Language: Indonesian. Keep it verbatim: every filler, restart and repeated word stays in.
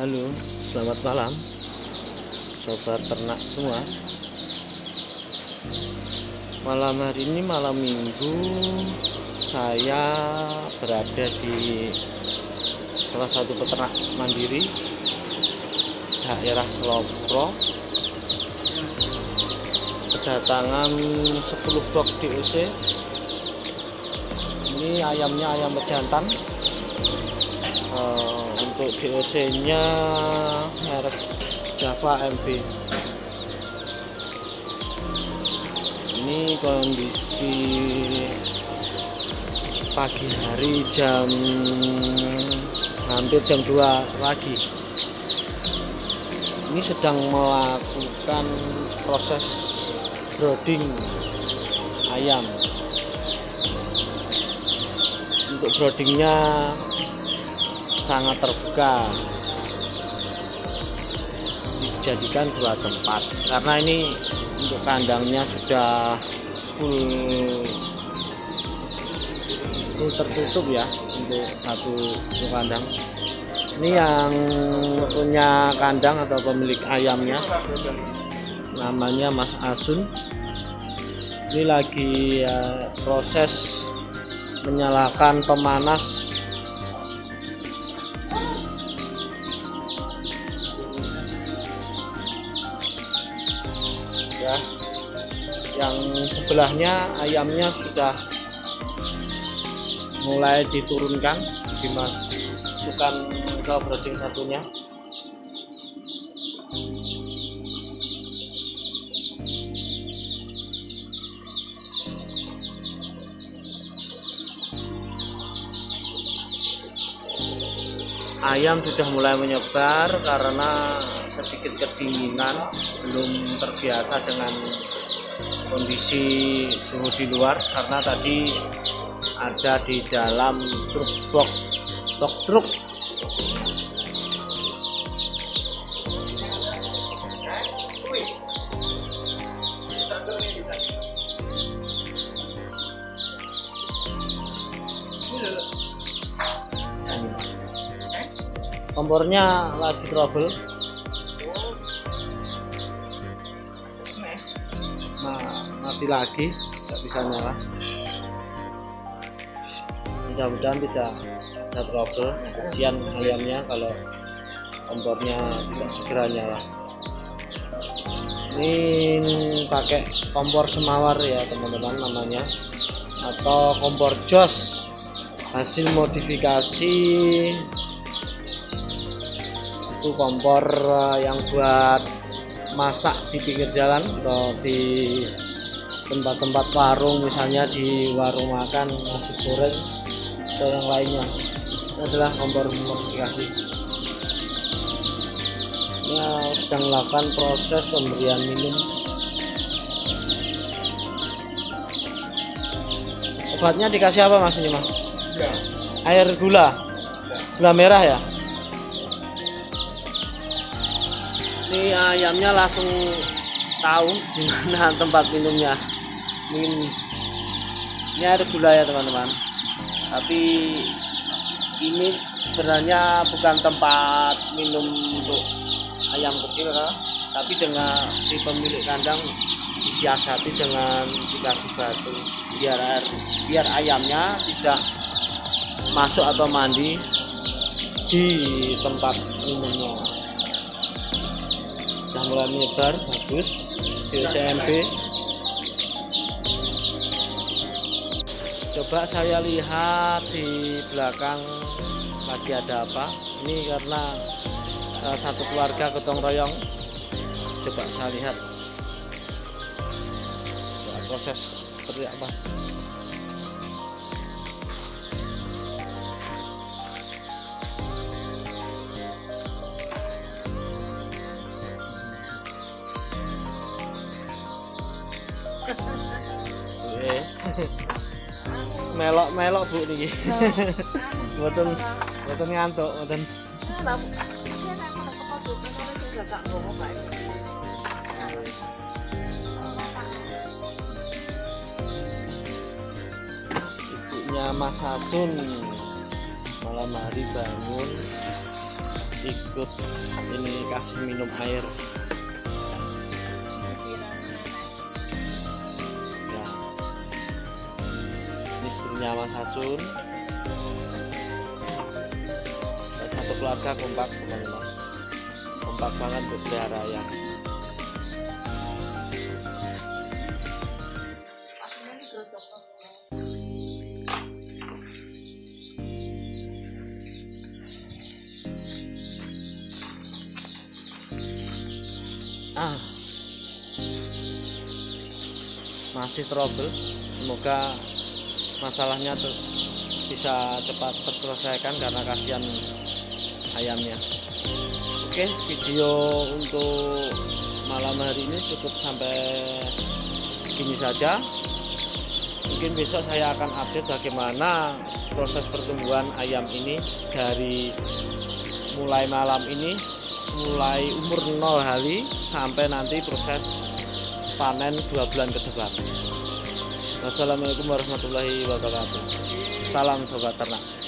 Halo, selamat malam sobat ternak semua. Malam hari ini, malam minggu, saya berada di salah satu peternak mandiri daerah Selopro, kedatangan sepuluh blok D O C. Ini ayamnya ayam pejantan. Uh, untuk D O C nya merek Java M P. Ini kondisi pagi hari, jam hampir jam dua pagi. Ini sedang melakukan proses brooding ayam. Untuk broodingnya sangat terbuka, dijadikan dua tempat karena ini untuk kandangnya sudah full, full tertutup ya, untuk satu kandang. Ini yang punya kandang atau pemilik ayamnya namanya Mas Asun. Ini lagi ya, proses menyalakan pemanas. Yang sebelahnya ayamnya sudah mulai diturunkan, dimasukkan ke brooding satunya. Ayam sudah mulai menyebar karena sedikit kedinginan, belum terbiasa dengan kondisi suhu di luar, karena tadi ada di dalam truk box box truk. Kompornya lagi trouble. Mati lagi, tidak bisa nyala. Mudah-mudahan tidak ada trouble. Kasihan ayamnya kalau kompornya tidak segera nyala. Ini pakai kompor Semawar ya teman-teman namanya, atau kompor jos hasil modifikasi. Itu kompor yang buat masak di pinggir jalan atau di tempat-tempat warung, misalnya di warung makan nasi goreng atau yang lainnya. Itu adalah kompor modifikasi. Ya, sedang melakukan proses pemberian minum. Obatnya dikasih apa mas ini mas? Ya. Air gula, gula merah ya. Ini ayamnya langsung tahu di mana tempat minumnya. Ini, ini air gula ya teman-teman. Tapi ini sebenarnya bukan tempat minum untuk ayam kecil, tapi dengan si pemilik kandang disiasati dengan dikasih batu biar air, biar ayamnya tidak masuk atau mandi di tempat minumnya. Sudah mulai menyebar, bagus. D O C M P. Coba saya lihat di belakang lagi ada apa. Ini karena uh, satu keluarga gotong royong. Coba saya lihat coba proses seperti apa. Melok-melok bu nih, boten boten ngantuk, boten. Ibunya Mas Asun malam hari bangun ikut ini kasih minum air. Nah, ini istrinya Mas Asun. Satu keluarga kompak, teman-teman. Kompak banget berpelihara ya. Ah, masih trouble, semoga masalahnya tuh bisa cepat terselesaikan karena kasihan ayamnya. Oke, video untuk malam hari ini cukup sampai segini saja. Mungkin besok saya akan update bagaimana proses pertumbuhan ayam ini dari mulai malam ini, mulai umur nol hari sampai nanti proses panen dua bulan ke depan. Wassalamualaikum warahmatullahi wabarakatuh. Salam sobat ternak.